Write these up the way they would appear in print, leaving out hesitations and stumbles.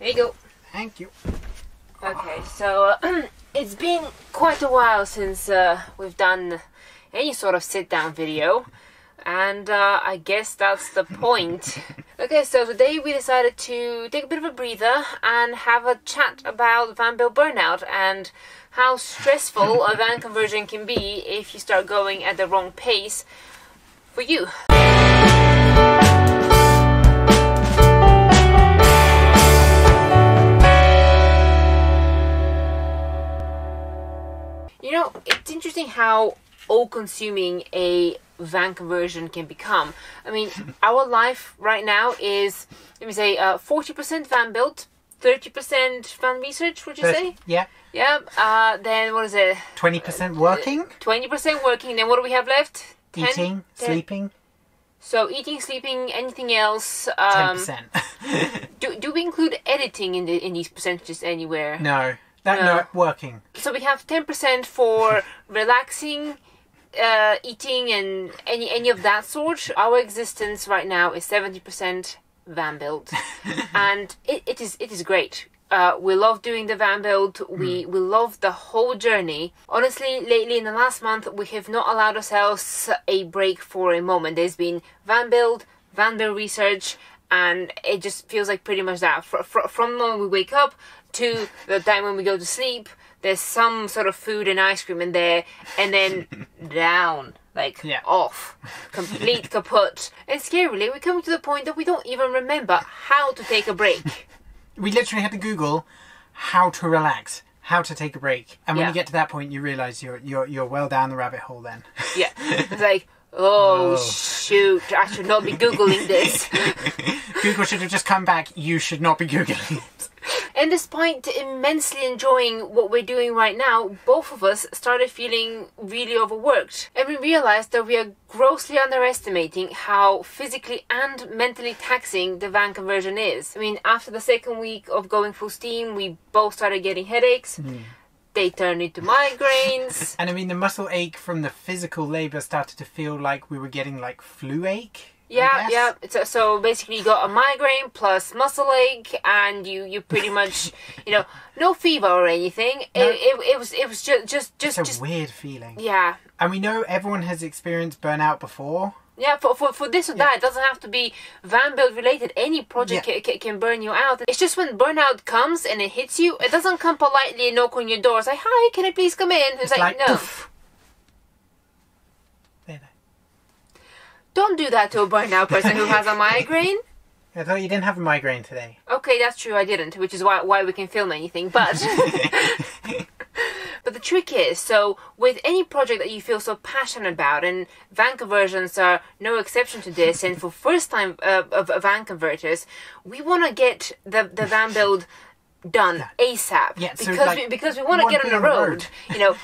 There you go. Thank you. Okay, so it's been quite a while since we've done any sort of sit-down video, and I guess that's the point. Okay, so today we decided to take a bit of a breather and have a chat about van build burnout and how stressful a van conversion can be if you start going at the wrong pace for you. You know, it's interesting how all-consuming a van conversion can become. I mean, our life right now is, let me say, 40% van build, 30% van research, would you say? Yeah. Yeah. Then what is it? 20% working. 20% working. Then what do we have left? 10? Eating, 10? Sleeping. So eating, sleeping, anything else? 10%. do we include editing in these percentages anywhere? No. That's not working. So we have 10% for relaxing, eating, and any of that sort. Our existence right now is 70% van build, and it is great. We love doing the van build. We love the whole journey. Honestly, lately in the last month, we have not allowed ourselves a break for a moment. There's been van build research, and it just feels like pretty much that from the moment we wake up to the time when we go to sleep, there's some sort of food and ice cream in there, and then down, like, yeah, off, complete kaput. And scarily, we come to the point that we don't even remember how to take a break. We literally had to Google how to relax, how to take a break, and when you get to that point, you realise you're well down the rabbit hole. Then yeah, it's like, oh, shoot, I should not be Googling this. Google should have just come back, you should not be Googling it. And despite immensely enjoying what we're doing right now, both of us started feeling really overworked. And we realized that we are grossly underestimating how physically and mentally taxing the van conversion is. I mean, after the second week of going full steam, we both started getting headaches. They turned into migraines. And I mean, the muscle ache from the physical labor started to feel like we were getting like flu ache. Yeah, yeah. So basically you got a migraine plus muscle ache, and you pretty much, you know, no fever or anything. No. It was just a weird feeling. Yeah. And we know everyone has experienced burnout before. Yeah, for this or that, it doesn't have to be van build related. Any project can burn you out. It's just when burnout comes and it hits you, it doesn't come politely and knock on your door. It's like, hi, can I please come in? It's like no. Oof. Don't do that to a burnout person who has a migraine. I thought you didn't have a migraine today. Okay, that's true, I didn't, which is why we can film anything, but... But the trick is, so with any project that you feel so passionate about, and van conversions are no exception to this, and for first-time van converters, we want to get the van build done ASAP, because we want to get on the road. You know,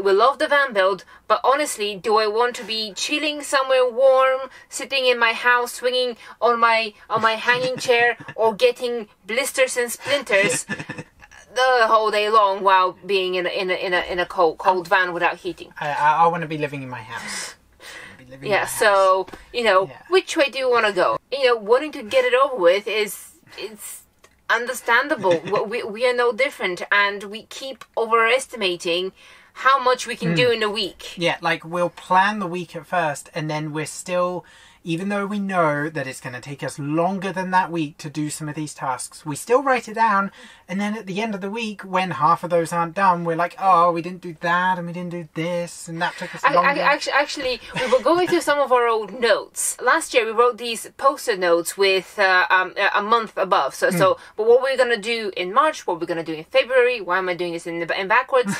we love the van build, but honestly, do I want to be chilling somewhere warm, sitting in my house, swinging on my hanging chair, or getting blisters and splinters the whole day long while being in a cold van without heating? I want to be living in my house. Yeah, so you know, which way do you want to go? You know, wanting to get it over with is understandable. we are no different, and we keep overestimating how much we can do in a week. Yeah, like we'll plan the week at first, and then we're still, even though we know that it's going to take us longer than that week to do some of these tasks, we still write it down, and then at the end of the week, when half of those aren't done, we're like, oh, we didn't do that, and we didn't do this, and that took us longer. Actually, we were going through some of our old notes. Last year, we wrote these post-it notes with a month above. So, but what we're going to do in March, what we're going to do in February, why am I doing this in backwards?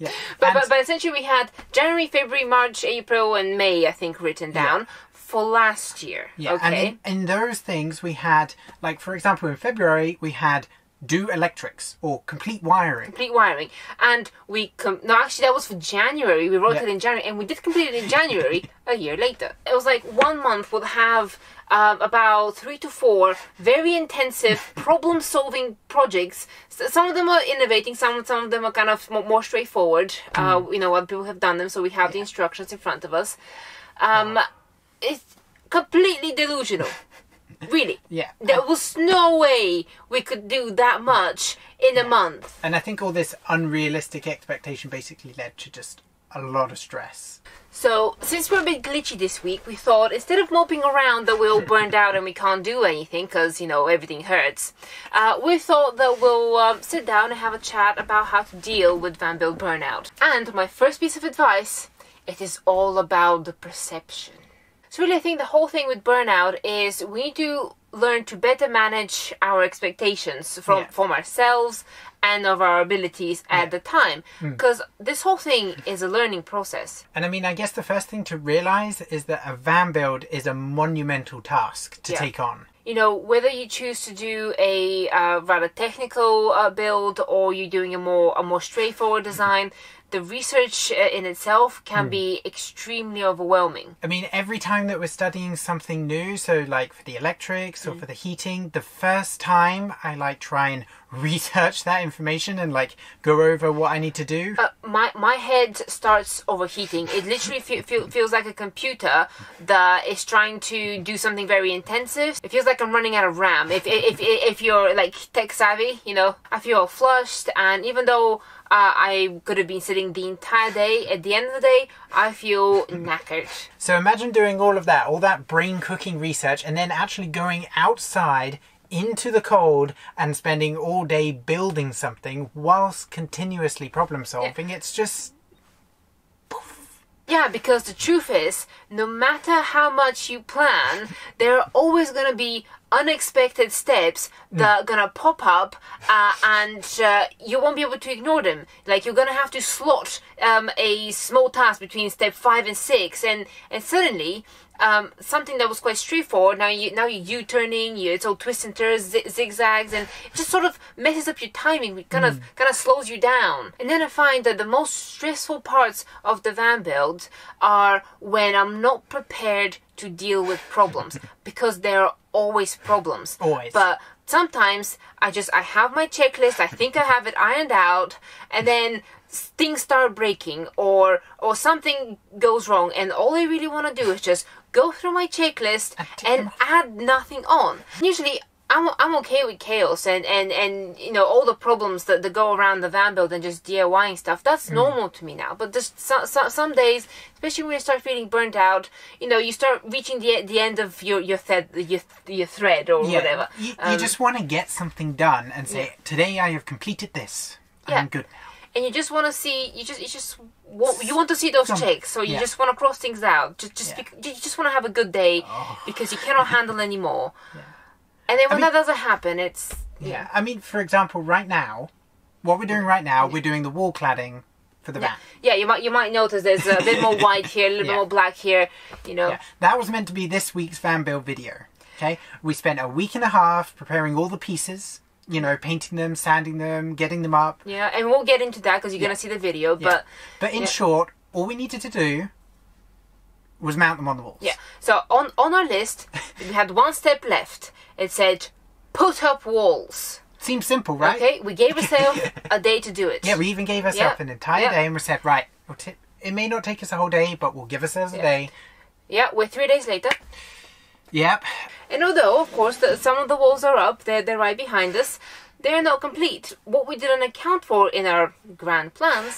Yeah. But essentially we had January, February, March, April and May, I think, written down for last year. Yeah, okay. And in those things we had, like for example in February, we had do electrics or complete wiring. Complete wiring. And actually that was for January. We wrote it in January, and we did complete it in January a year later. It was like one month would have about 3 to 4 very intensive problem-solving projects. So some of them are innovating, some of them are kind of more straightforward. You know, people have done them, so we have the instructions in front of us. It's completely delusional. Really? Yeah. There was no way we could do that much in a month. And I think all this unrealistic expectation basically led to just a lot of stress. So since we're a bit glitchy this week, we thought instead of moping around that we're all burned out and we can't do anything because, you know, everything hurts, we thought that we'll sit down and have a chat about how to deal with Van Bilt burnout. And my first piece of advice, it is all about the perception. So really, I think the whole thing with burnout is we need to learn to better manage our expectations from ourselves and of our abilities at the time, because this whole thing is a learning process. And I mean, I guess the first thing to realize is that a van build is a monumental task to take on. You know, whether you choose to do a rather technical build or you're doing a more straightforward design, the research in itself can be extremely overwhelming. I mean, every time that we're studying something new, so like for the electrics or for the heating, the first time I like try and research that information and like go over what I need to do. My head starts overheating. It literally feels like a computer that is trying to do something very intensive. It feels like I'm running out of RAM. If you're like tech savvy, you know, I feel flushed, and even though I could have been sitting the entire day, at the end of the day, I feel knackered. So imagine doing all that brain cooking research, and then actually going outside into the cold and spending all day building something whilst continuously problem solving. It's just... Yeah, because the truth is, no matter how much you plan, there are always going to be unexpected steps that are going to pop up and you won't be able to ignore them. Like, you're going to have to slot a small task between step 5 and 6, and suddenly something that was quite straightforward, now you're U-turning, it's all twists and turns, zigzags, and it just sort of messes up your timing. It kind of slows you down. And then I find that the most stressful parts of the van build are when I'm not prepared to deal with problems, because there are always problems. Always. But sometimes I have my checklist, I think I have it ironed out, and then things start breaking or something goes wrong, and all I really want to do is just go through my checklist and add nothing on. Usually I'm okay with chaos and you know, all the problems that go around the van build and just DIYing stuff. That's normal to me now. But just some days, especially when you start feeling burnt out, you know, you start reaching the end of your thread or whatever. You just want to get something done and say, today I have completed this. I'm good now. And you just want to see, you want to see those checks, so you just want to cross things out. You just want to have a good day because you cannot handle anymore. Yeah. And then when that doesn't happen, it's... Yeah, I mean, for example, right now, what we're doing right now, we're doing the wall cladding for the van. Yeah, you might notice there's a bit more white here, a little bit more black here, you know. Yeah. That was meant to be this week's van build video, okay? We spent a week and a half preparing all the pieces, you know, painting them, sanding them, getting them up. Yeah, and we'll get into that because you're going to see the video, but... But in short, all we needed to do was mount them on the walls. Yeah, so on our list, we had one step left. It said, put up walls. Seems simple, right? Okay, we gave ourselves a day to do it. Yeah, we even gave ourselves an entire day, and we said, right, it may not take us a whole day, but we'll give ourselves a day. Yeah, we're 3 days later. Yep. And although, of course, some of the walls are up, they're right behind us, they're not complete. What we didn't account for in our grand plans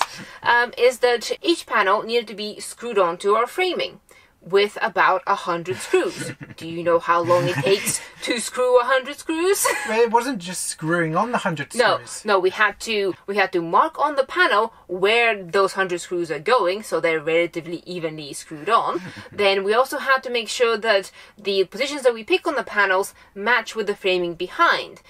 is that each panel needed to be screwed onto our framing with about 100 screws. Do you know how long it takes to screw 100 screws? Well, it wasn't just screwing on the 100 screws. No, we had to mark on the panel where those 100 screws are going, so they're relatively evenly screwed on. Then we also had to make sure that the positions that we pick on the panels match with the framing behind,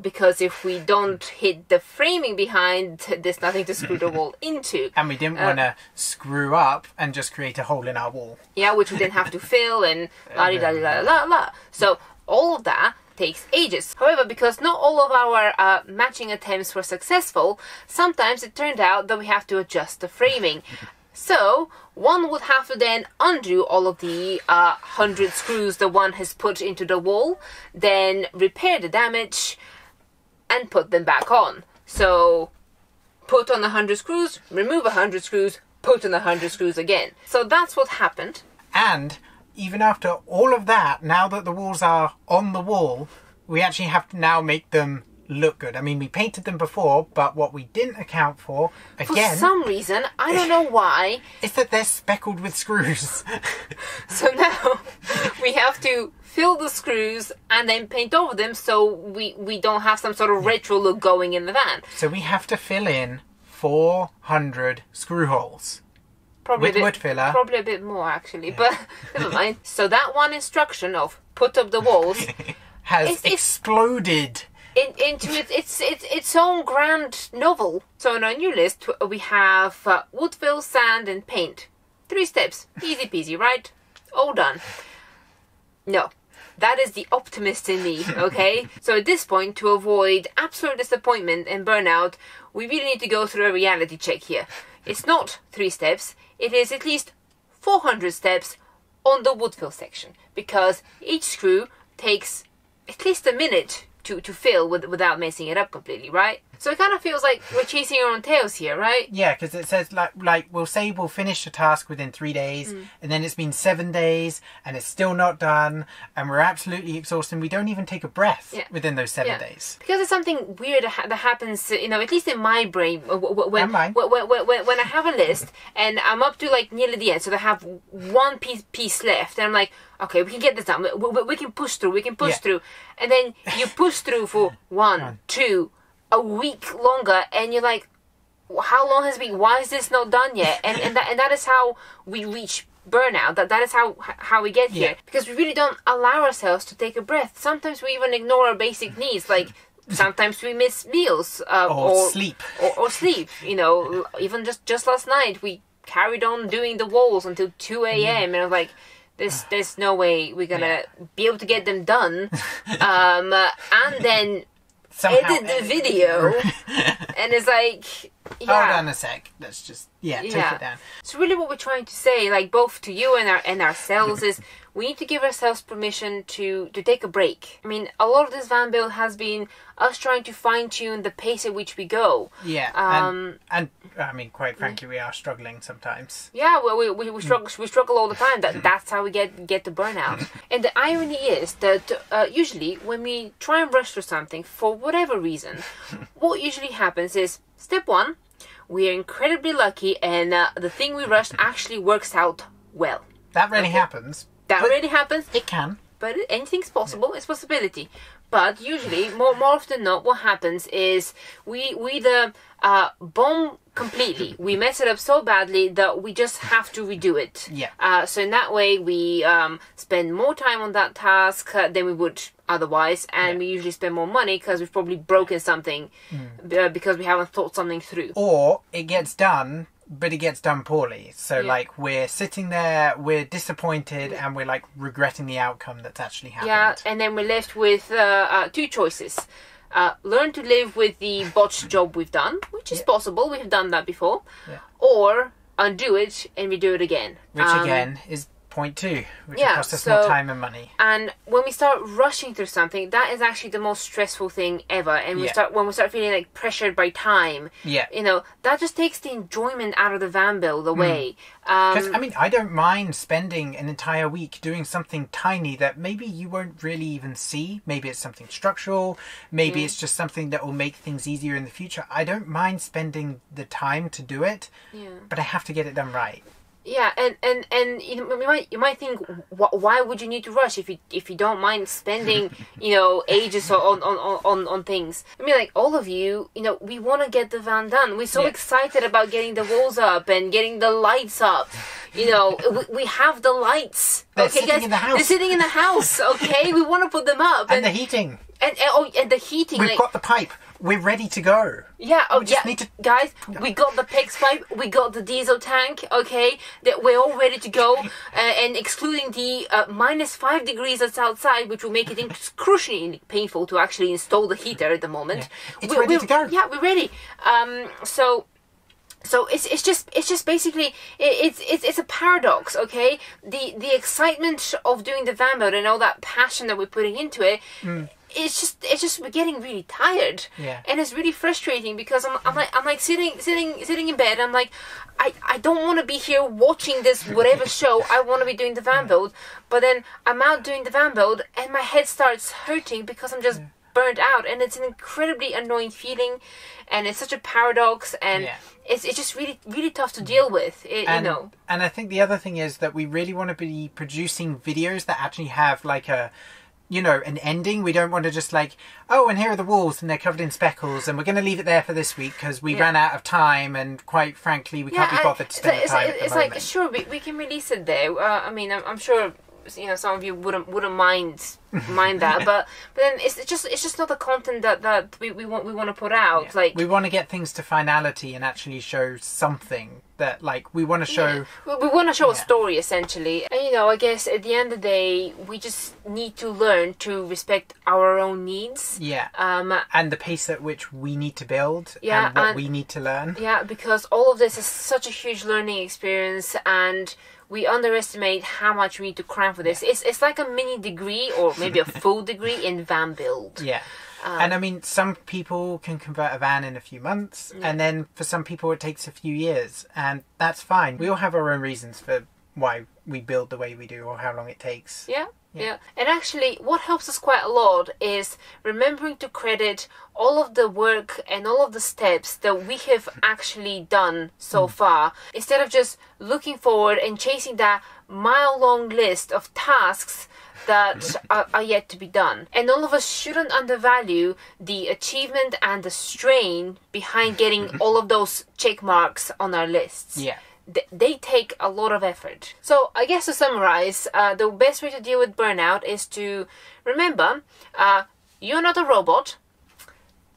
because if we don't hit the framing behind, there's nothing to screw the wall into. And we didn't want to screw up and just create a hole in our wall. Yeah, which we then have to fill and la-di-da-di-da-la-la. So all of that takes ages. However, because not all of our matching attempts were successful, sometimes it turned out that we have to adjust the framing. So one would have to then undo all of the 100 screws that one has put into the wall, then repair the damage and put them back on. So put on 100 screws, remove 100 screws, put in 100 screws again. So that's what happened. And even after all of that, now that the walls are on the wall, we actually have to now make them look good. I mean, we painted them before, but what we didn't account for, again... For some reason, I don't know why... is that they're speckled with screws. So now we have to fill the screws and then paint over them so we don't have some sort of retro look going in the van. So we have to fill in 400 screw holes. Probably with wood filler. Probably a bit more, actually, yeah. But never mind. So that one instruction of put up the walls... has exploded... Into its own grand novel. So on our new list we have wood fill, sand and paint. 3 steps. Easy peasy, right? All done. No. That is the optimist in me, okay? So at this point, to avoid absolute disappointment and burnout, we really need to go through a reality check here. It's not 3 steps. It is at least 400 steps on the wood fill section, because each screw takes at least a minute to fill without messing it up completely, right? So it kind of feels like we're chasing our own tails here, right? Yeah, because it says like we'll say we'll finish the task within 3 days, and then it's been 7 days, and it's still not done, and we're absolutely exhausted. And we don't even take a breath within those 7 days, because there's something weird that happens. You know, at least in my brain, when I have a list and I'm up to like nearly the end, so I have one piece left, and I'm like, okay, we can get this done. We can push through. We can push through, and then you push through for one, 2. A week longer, and you're like, how long has it been? Why is this not done yet? And that is how we reach burnout. That is how we get here, because we really don't allow ourselves to take a breath. Sometimes we even ignore our basic needs, like sometimes we miss meals or sleep, or sleep. You know, even just last night we carried on doing the walls until 2 a.m. and I was like, there's no way we're gonna be able to get them done. And then somehow edit the video, and it's like, yeah. Hold on a sec, let's just, take it down. So really what we're trying to say, like both to you and ourselves, is we need to give ourselves permission to take a break. I mean, a lot of this van build has been us trying to fine-tune the pace at which we go. Yeah, and I mean, quite frankly, we are struggling sometimes. Yeah, well, we struggle all the time. That's how we get to burnout. And the irony is that usually when we try and rush through something, for whatever reason, what usually happens is, step one, we are incredibly lucky and the thing we rushed actually works out well. That really happens. That really happens. It can. But anything's possible. It's a possibility. But usually, more often than not, what happens is we either bomb completely. We mess it up so badly that we just have to redo it. Yeah. So in that way, we spend more time on that task than we would otherwise. And we usually spend more money because we've probably broken something because we haven't thought something through. Or it gets done, but it gets done poorly. So like we're sitting there, we're disappointed, and we're like regretting the outcome that's actually happened. Yeah, and then we're left with 2 choices. Learn to live with the botched job we've done, which is possible, we've done that before, or undo it and redo it again. Which again is point 2, which costs us more time and money. And when we start rushing through something, that is actually the most stressful thing ever. And we start feeling like pressured by time. Yeah, you know, that just takes the enjoyment out of the van build away. Because I mean, I don't mind spending an entire week doing something tiny that maybe you won't really even see. Maybe it's something structural. Maybe it's just something that will make things easier in the future. I don't mind spending the time to do it. Yeah, but I have to get it done right. Yeah, and you might think, why would you need to rush if you don't mind spending, you know, ages on things? I mean, like all of you know, we want to get the van done. We're so excited about getting the walls up and getting the lights up. You know, we have the lights. They're okay, guys. They're sitting in the house. Okay, we want to put them up. And the heating. And the heating. We've got the pipe. We're ready to go. Yeah. Oh, we just need to... Guys, we got the PEX pipe. We got the diesel tank. Okay, that we're all ready to go. And excluding the -5 degrees that's outside, which will make it excruciatingly painful to actually install the heater at the moment. Yeah. It's ready to go. Yeah, we're ready. So it's just basically it's a paradox, okay? The excitement of doing the van build and all that passion that we're putting into it it's just we're getting really tired. Yeah. And it's really frustrating because I'm like sitting in bed. I'm like, I don't want to be here watching this whatever show. I want to be doing the van build, but then I'm out doing the van build and my head starts hurting because I'm just burnt out, and it's an incredibly annoying feeling, and it's such a paradox, and it's just really tough to deal with, And I think the other thing is that we really want to be producing videos that actually have like a, you know, an ending. We don't want to just like, oh, and here are the walls and they're covered in speckles and we're going to leave it there for this week because we ran out of time, and quite frankly we can't be bothered to spend time at the moment. Like, sure, we can release it there. I mean, I'm sure, you know, some of you wouldn't mind that, but then it's just not the content that we want to put out. Like, we want to get things to finality and actually show something that, like, we want to show. We want to show a story, essentially. And, you know, I guess at the end of the day, we just need to learn to respect our own needs. Yeah. And the pace at which we need to build. Yeah. And what we need to learn. Yeah, because all of this is such a huge learning experience, and we underestimate how much we need to cram for this. It's like a mini degree, or maybe a full degree, in van build. Yeah. And I mean, some people can convert a van in a few months, and then for some people it takes a few years, and that's fine. We all have our own reasons for why we build the way we do or how long it takes. Yeah. And actually, what helps us quite a lot is remembering to credit all of the work and all of the steps that we have actually done so far, instead of just looking forward and chasing that mile-long list of tasks that are yet to be done. And all of us shouldn't undervalue the achievement and the strain behind getting all of those check marks on our lists. Yeah. They take a lot of effort. So I guess to summarize, the best way to deal with burnout is to remember, you're not a robot.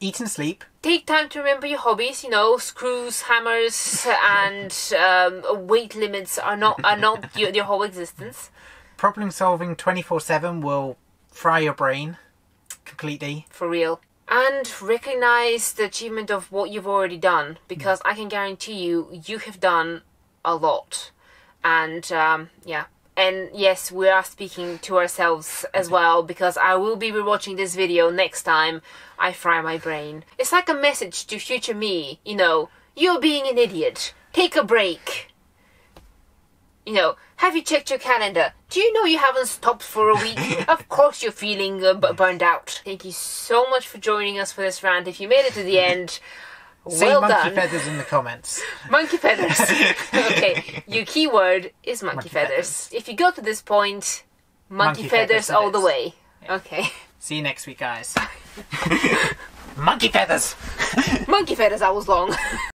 Eat and sleep. Take time to remember your hobbies. You know, screws, hammers, and weight limits are not your whole existence. Problem solving 24/7 will fry your brain completely. For real. And recognize the achievement of what you've already done, because I can guarantee you have done a lot. And and yes, we are speaking to ourselves as well, because I will be rewatching this video next time I fry my brain. It's like a message to future me, you know, you're being an idiot. Take a break. You know, have you checked your calendar? Do you know you haven't stopped for a week? Of course you're feeling burned out. Thank you so much for joining us for this rant. If you made it to the end, well done. Say monkey feathers in the comments. Monkey feathers. Okay, your keyword is monkey feathers. If you go to this point, monkey feathers all the way. Yeah. Okay. See you next week, guys. Monkey feathers. Monkey feathers, I was long.